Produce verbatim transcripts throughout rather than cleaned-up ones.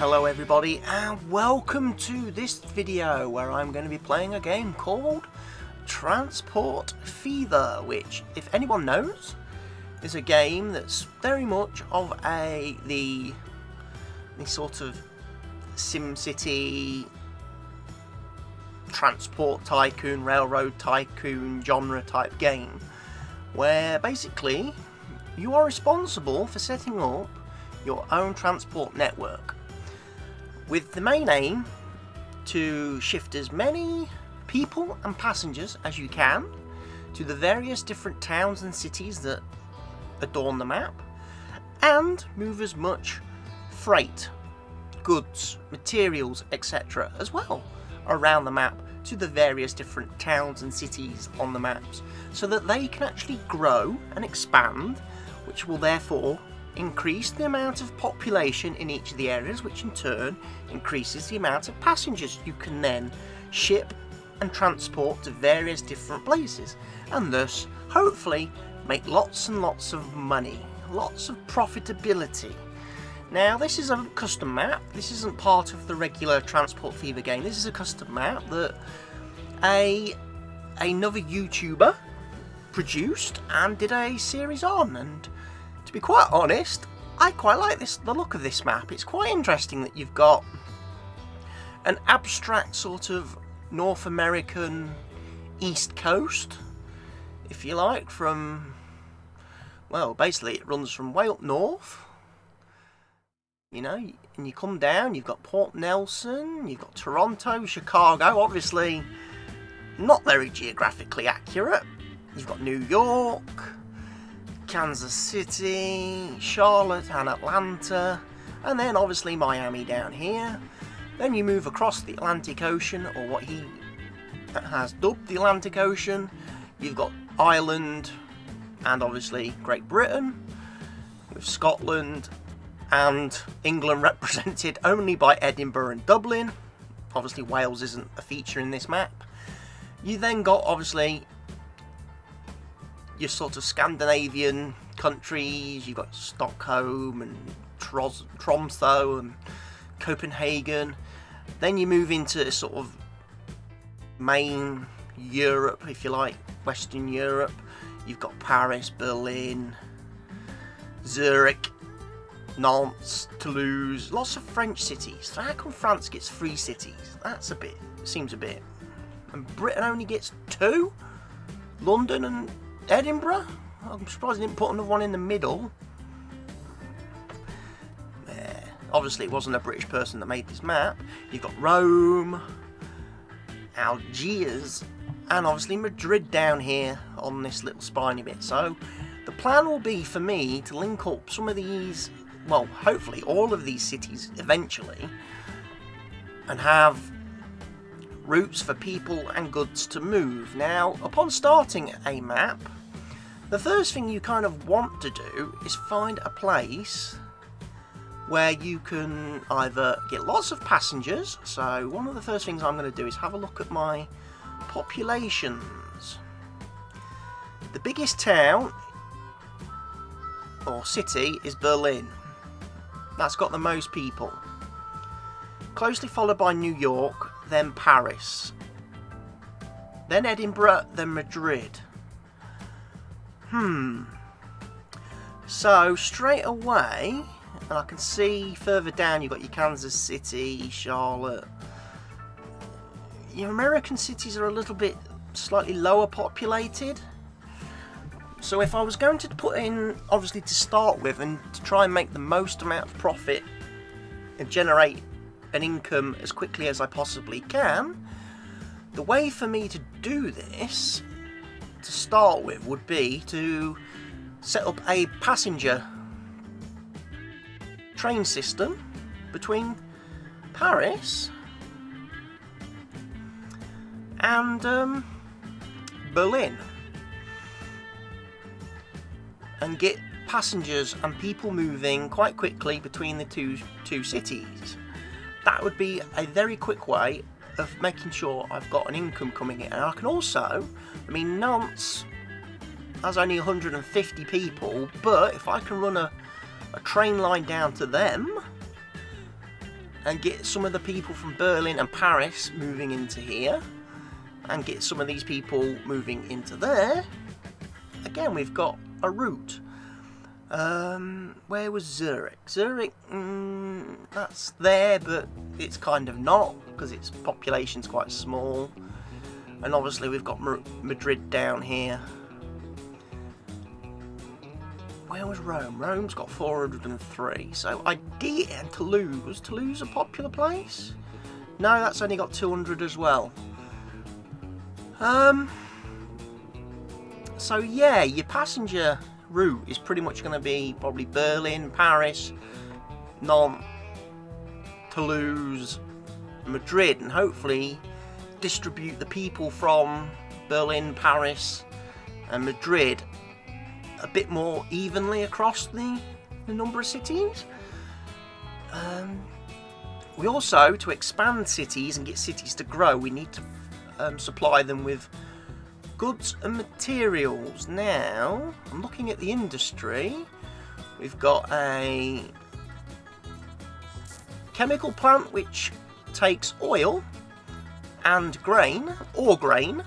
Hello everybody and welcome to this video where I'm going to be playing a game called Transport Fever, which, if anyone knows, is a game that's very much of a the, the sort of SimCity, Transport Tycoon, Railroad Tycoon genre type game, where basically you are responsible for setting up your own transport network, with the main aim to shift as many people and passengers as you can to the various different towns and cities that adorn the map, and move as much freight, goods, materials, et cetera as well around the map to the various different towns and cities on the maps, so that they can actually grow and expand, which will therefore increase the amount of population in each of the areas, which in turn increases the amount of passengers you can then ship and transport to various different places, and thus hopefully make lots and lots of money, lots of profitability. Now, this is a custom map. This isn't part of the regular Transport Fever game. This is a custom map that a another YouTuber produced and did a series on, and to be quite honest, I quite like this, the look of this map. It's quite interesting that you've got an abstract sort of North American East Coast, if you like, from, well, basically it runs from way up north, you know, and you come down, you've got Port Nelson, you've got Toronto, Chicago, obviously not very geographically accurate. You've got New York, Kansas City, Charlotte and Atlanta, and then obviously Miami down here. Then you move across the Atlantic Ocean, or what he has dubbed the Atlantic Ocean. You've got Ireland and obviously Great Britain, with Scotland and England represented only by Edinburgh and Dublin. Obviously Wales isn't a feature in this map. You then got obviously your sort of Scandinavian countries. You've got Stockholm and Tromso and Copenhagen. Then you move into sort of main Europe, if you like, Western Europe. You've got Paris, Berlin, Zurich, Nantes, Toulouse, lots of French cities. So how come France gets three cities? That's a bit, seems a bit. And Britain only gets two? London and Edinburgh? I'm surprised they didn't put another one in the middle. Yeah, obviously it wasn't a British person that made this map. You've got Rome, Algiers, and obviously Madrid down here on this little spiny bit. So the plan will be for me to link up some of these, well, hopefully all of these cities eventually, and have routes for people and goods to move. Now, upon starting a map, the first thing you kind of want to do is find a place where you can either get lots of passengers. So one of the first things I'm going to do is have a look at my populations. The biggest town or city is Berlin. That's got the most people. Closely followed by New York, then Paris, then Edinburgh, then Madrid. Hmm. So straight away, and I can see further down you've got your Kansas City, Charlotte. Your American cities are a little bit slightly lower populated. So if I was going to put in, obviously to start with, and to try and make the most amount of profit and generate an income as quickly as I possibly can, the way for me to do this to start with would be to set up a passenger train system between Paris and um, Berlin, and get passengers and people moving quite quickly between the two two cities. That would be a very quick way of making sure I've got an income coming in. And I can also, I mean, Nantes has only one hundred fifty people, but if I can run a, a train line down to them, and get some of the people from Berlin and Paris moving into here, and get some of these people moving into there, again we've got a route. Um, where was Zurich? Zurich, mm, that's there, but it's kind of not, because its population's quite small. And obviously we've got Madrid down here. Where was Rome? Rome's got four hundred and three, so I did, and Toulouse, was Toulouse a popular place? No, that's only got two hundred as well. Um, so yeah, your passenger route is pretty much going to be probably Berlin, Paris, Nantes, Toulouse, Madrid, and hopefully distribute the people from Berlin, Paris and Madrid a bit more evenly across the, the number of cities. Um, we also, to expand cities and get cities to grow, we need to um, supply them with goods and materials. Now, I'm looking at the industry. We've got a chemical plant which takes oil and grain, or grain,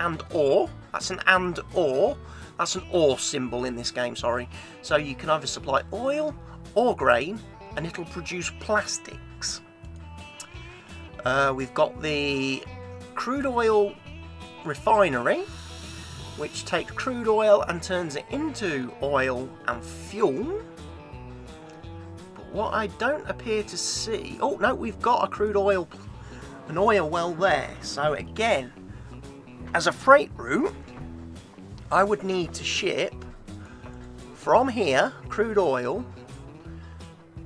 and ore. That's an and ore. That's an ore symbol in this game, sorry. So you can either supply oil or grain, and it'll produce plastics. Uh, we've got the crude oil refinery, which takes crude oil and turns it into oil and fuel. But what I don't appear to see, oh no, we've got a crude oil, an oil well there. So again, as a freight route, I would need to ship from here crude oil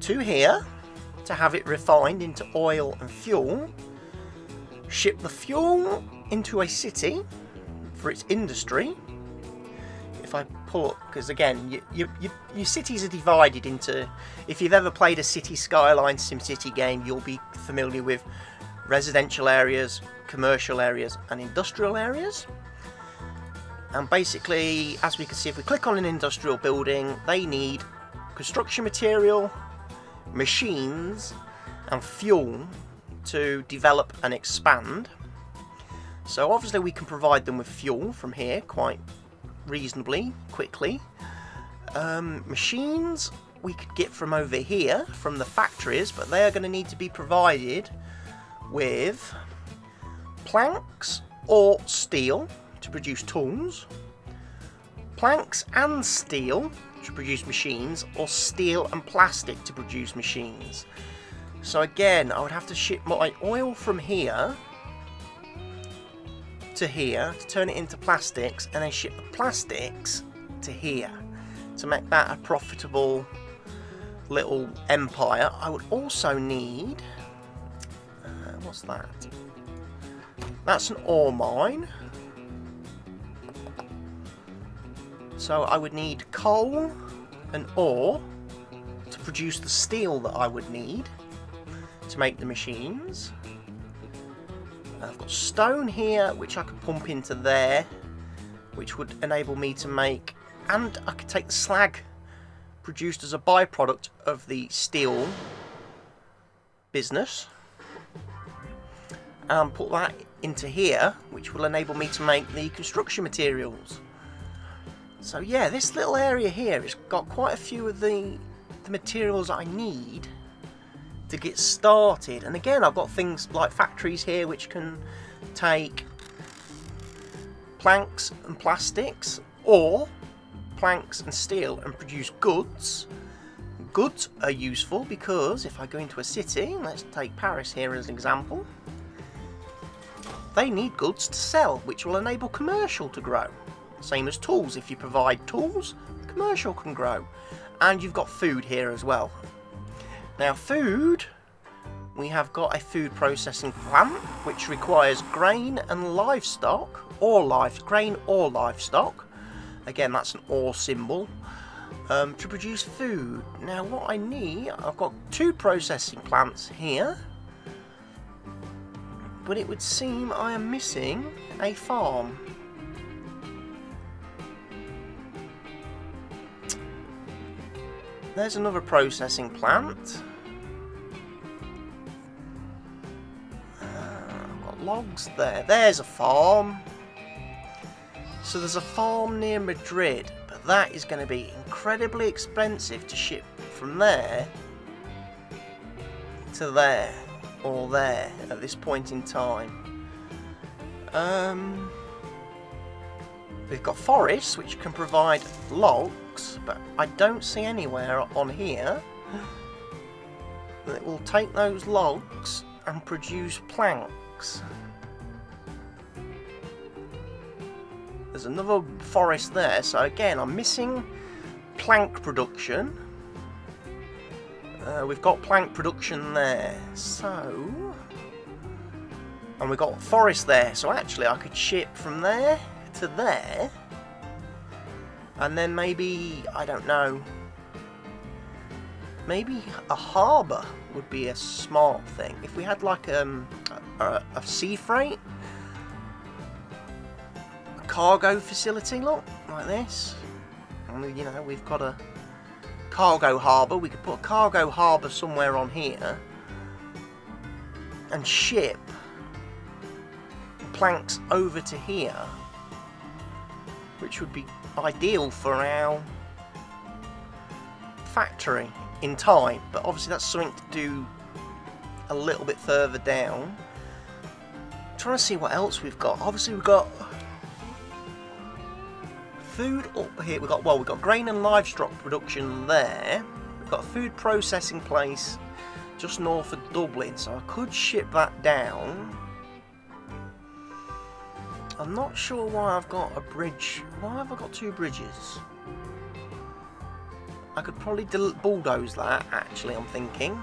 to here to have it refined into oil and fuel, ship the fuel into a city for its industry. If I pull up, because again, you, you, you, your cities are divided into, if you've ever played a City Skyline SimCity game, you'll be familiar with residential areas, commercial areas and industrial areas. And basically, as we can see, if we click on an industrial building, they need construction material, machines and fuel to develop and expand. So obviously we can provide them with fuel from here quite reasonably quickly. Um, machines we could get from over here, from the factories, but they are going to need to be provided with planks or steel to produce tools, planks and steel to produce machines, or steel and plastic to produce machines. So again, I would have to ship my oil from here to here to turn it into plastics, and then ship the plastics to here to make that a profitable little empire. I would also need uh, what's that? That's an ore mine. So I would need coal and ore to produce the steel that I would need to make the machines. I've got stone here which I could pump into there, which would enable me to make, and I could take the slag produced as a byproduct of the steel business and put that into here, which will enable me to make the construction materials. So yeah, this little area here has got quite a few of the, the materials I need to get started. And again, I've got things like factories here which can take planks and plastics, or planks and steel, and produce goods. Goods are useful because if I go into a city, let's take Paris here as an example, they need goods to sell, which will enable commercial to grow. Same as tools, if you provide tools, commercial can grow. And you've got food here as well. Now food, we have got a food processing plant which requires grain and livestock, or live, grain or livestock, again that's an ore symbol, um, to produce food. Now what I need, I've got two processing plants here, but it would seem I am missing a farm. There's another processing plant. logs there. There's a farm. So there's a farm near Madrid, but that is going to be incredibly expensive to ship from there to there, or there, at this point in time. Um, we've got forests, which can provide logs, but I don't see anywhere on here that will take those logs and produce planks. There's another forest there, so again I'm missing plank production. Uh, we've got plank production there, so... and we've got forest there, so actually I could ship from there to there, and then maybe, I don't know, maybe a harbour would be a smart thing. If we had like um, a, a, a sea freight, cargo facility, look, like this. And, you know, we've got a cargo harbour. We could put a cargo harbour somewhere on here and ship planks over to here, which would be ideal for our factory in time. But obviously that's something to do a little bit further down. I'm trying to see what else we've got. Obviously we've got food up here. We've got, well, we've got grain and livestock production there. We've got a food processing place just north of Dublin, so I could ship that down. I'm not sure why I've got a bridge. Why have I got two bridges? I could probably bulldoze that, actually, I'm thinking.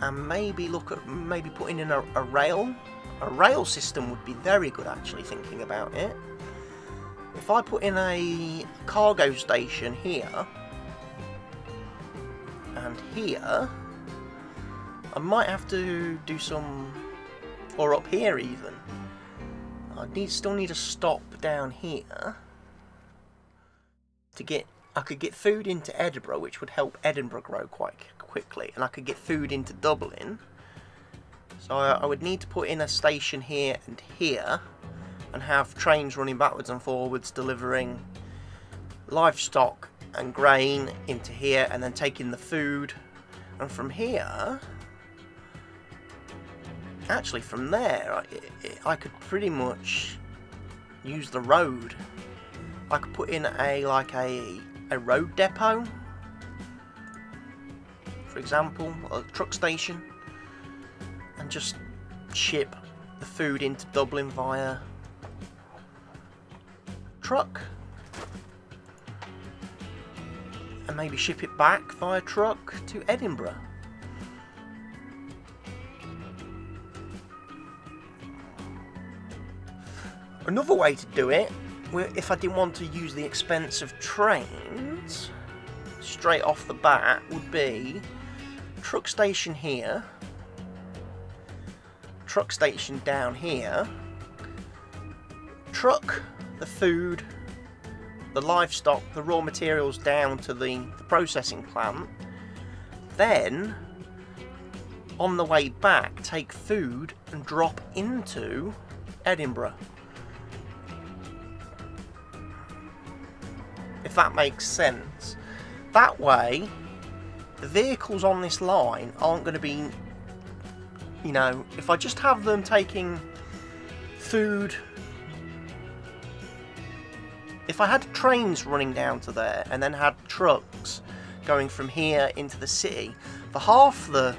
And maybe look at maybe putting in a, a rail. A rail system would be very good, actually, thinking about it. If I put in a cargo station here and here, I might have to do some, or up here even. I need, still need a stop down here to get, I could get food into Edinburgh, which would help Edinburgh grow quite quickly, and I could get food into Dublin. So I would need to put in a station here and here and have trains running backwards and forwards delivering livestock and grain into here and then taking the food. And from here, actually from there, I, I could pretty much use the road. I could put in a like a, a road depot, for example, or a truck station, and just ship the food into Dublin via truck, and maybe ship it back via truck to Edinburgh. Another way to do it, if I didn't want to use the expense of trains straight off the bat, would be truck station here, truck station down here, truck the food, the livestock, the raw materials down to the, the processing plant, then on the way back take food and drop into Edinburgh. If that makes sense. That way the vehicles on this line aren't going to be, you know, if I just have them taking food, if I had trains running down to there and then had trucks going from here into the city, for half the,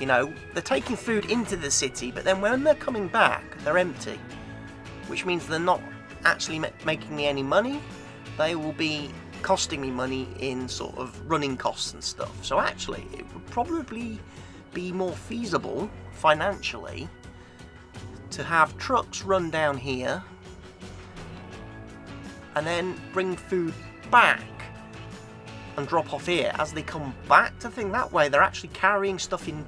you know, they're taking food into the city, but then when they're coming back, they're empty, which means they're not actually making me any money. They will be costing me money in sort of running costs and stuff. So actually, it would probably be more feasible financially to have trucks run down here and then bring food back and drop off here as they come back to thing. That way they're actually carrying stuff in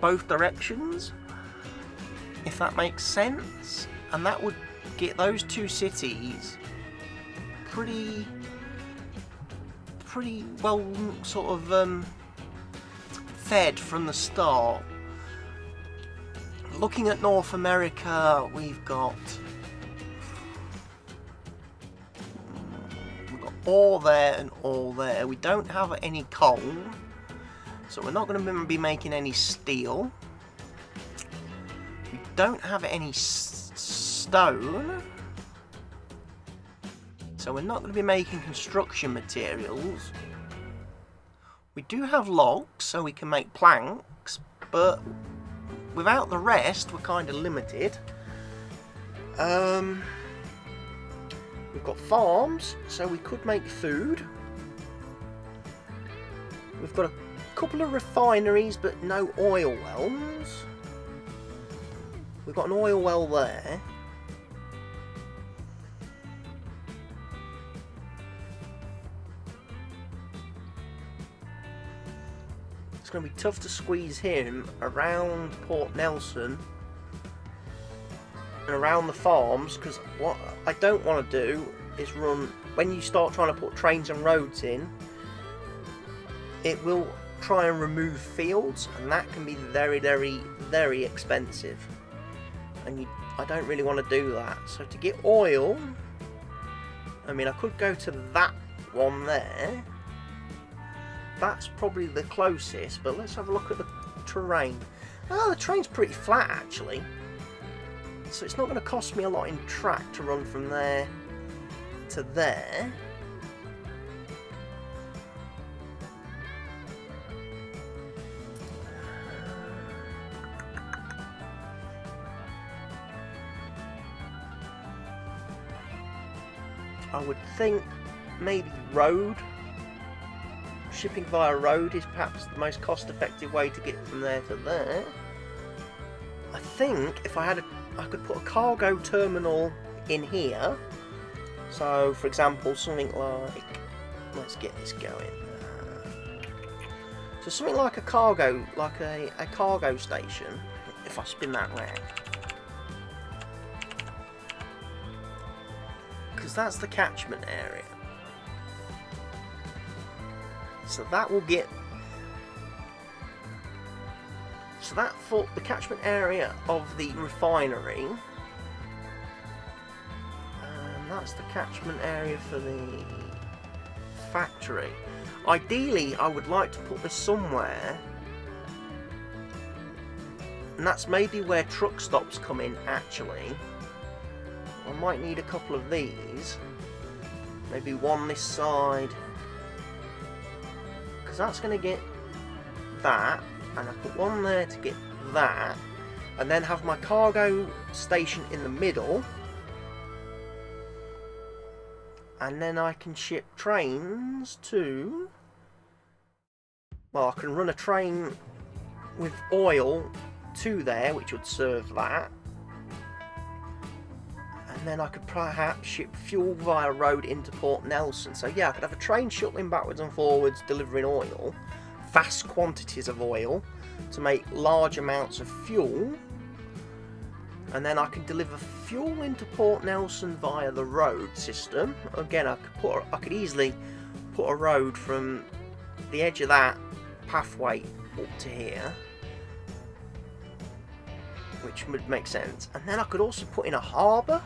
both directions, if that makes sense, and that would get those two cities pretty pretty well sort of um fed from the start, looking at North America, we've got we've got all there and all there. We don't have any coal, so we're not going to be making any steel. We don't have any s stone, so we're not going to be making construction materials. We do have logs, so we can make planks, but without the rest, we're kind of limited. Um, we've got farms, so we could make food. We've got a couple of refineries, but no oil wells. We've got an oil well there. It's going to be tough to squeeze him around Port Nelson and around the farms, because what I don't want to do is run. When you start trying to put trains and roads in, it will try and remove fields, and that can be very, very, very expensive. And you, I don't really want to do that. So to get oil, I mean, I could go to that one there. That's probably the closest, but let's have a look at the terrain. Oh, the terrain's pretty flat actually, so it's not going to cost me a lot in track to run from there to there. I would think maybe road. Shipping via road is perhaps the most cost-effective way to get from there to there. I think if I had a, I could put a cargo terminal in here. So, for example, something like, let's get this going. So something like a cargo, like a, a cargo station. If I spin that round, because that's the catchment area. So that will get, so that for the catchment area of the refinery, and that's the catchment area for the factory. Ideally, I would like to put this somewhere, and that's maybe where truck stops come in actually. I might need a couple of these, maybe one this side. That's going to get that, and I put one there to get that, and then have my cargo station in the middle, and then I can ship trains to, well, I can run a train with oil to there, which would serve that, and then I could perhaps ship fuel via road into Port Nelson. So yeah, I could have a train shuttling backwards and forwards delivering oil, vast quantities of oil, to make large amounts of fuel, and then I can deliver fuel into Port Nelson via the road system. Again, I could put, I could easily put a road from the edge of that pathway up to here, which would make sense. And then I could also put in a harbour,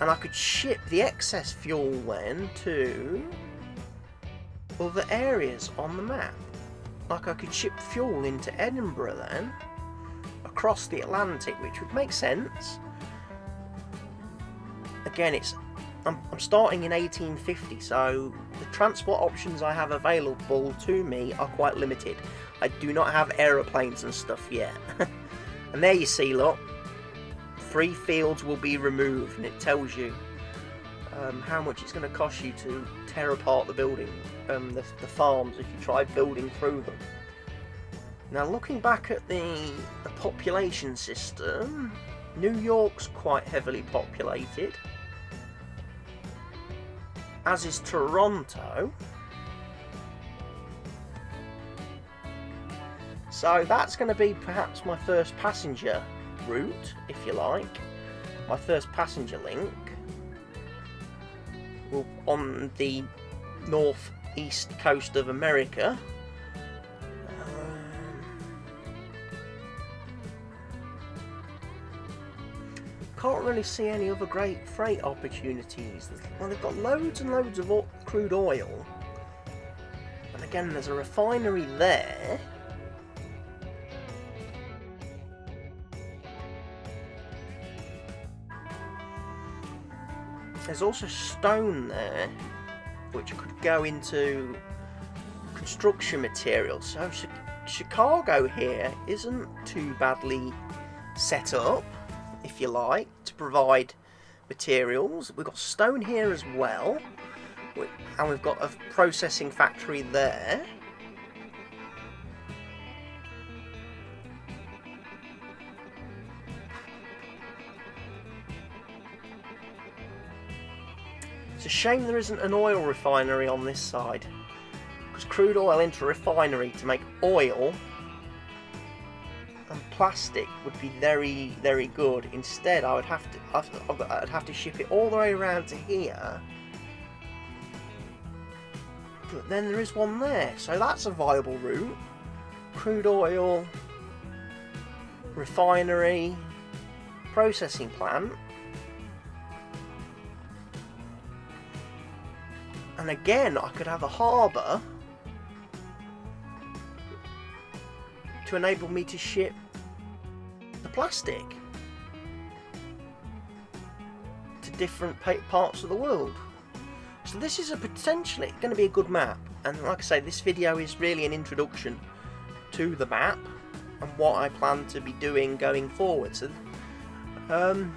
and I could ship the excess fuel then to other areas on the map. Like I could ship fuel into Edinburgh then, across the Atlantic, which would make sense. Again, it's I'm, I'm starting in eighteen fifty, so the transport options I have available to me are quite limited. I do not have aeroplanes and stuff yet. And there you see, look. Three fields will be removed, and it tells you um, how much it's going to cost you to tear apart the building, um, the, the farms, if you try building through them. Now, looking back at the, the population system, New York's quite heavily populated, as is Toronto. So that's going to be perhaps my first passenger route, if you like, my first passenger link will on the northeast coast of America. Um, can't really see any other great freight opportunities. Well, they've got loads and loads of crude oil. And again, there's a refinery there. There's also stone there, which could go into construction materials. So Ch Chicago here isn't too badly set up, if you like, to provide materials. We've got stone here as well, and we've got a processing factory there. It's a shame there isn't an oil refinery on this side, because crude oil into a refinery to make oil and plastic would be very, very good. Instead, I would have to, I'd, I'd have to ship it all the way around to here. But then there is one there, so that's a viable route. Crude oil, refinery, processing plant. And again, I could have a harbour to enable me to ship the plastic to different parts of the world. So this is a potentially going to be a good map. And like I say, this video is really an introduction to the map and what I plan to be doing going forward. So, um,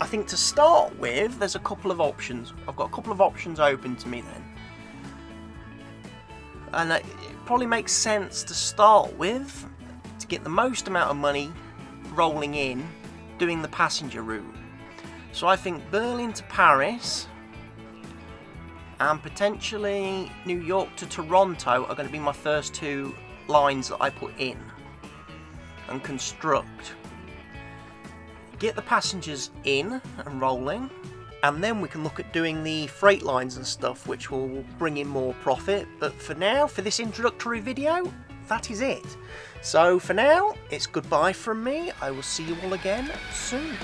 I think to start with, there's a couple of options. I've got a couple of options open to me then. And it probably makes sense to start with, to get the most amount of money rolling in, doing the passenger route. So I think Berlin to Paris, and potentially New York to Toronto are going to be my first two lines that I put in and construct. Get the passengers in and rolling, and then we can look at doing the freight lines and stuff, which will bring in more profit. But for now, for this introductory video, that is it. So for now, it's goodbye from me. I will see you all again soon.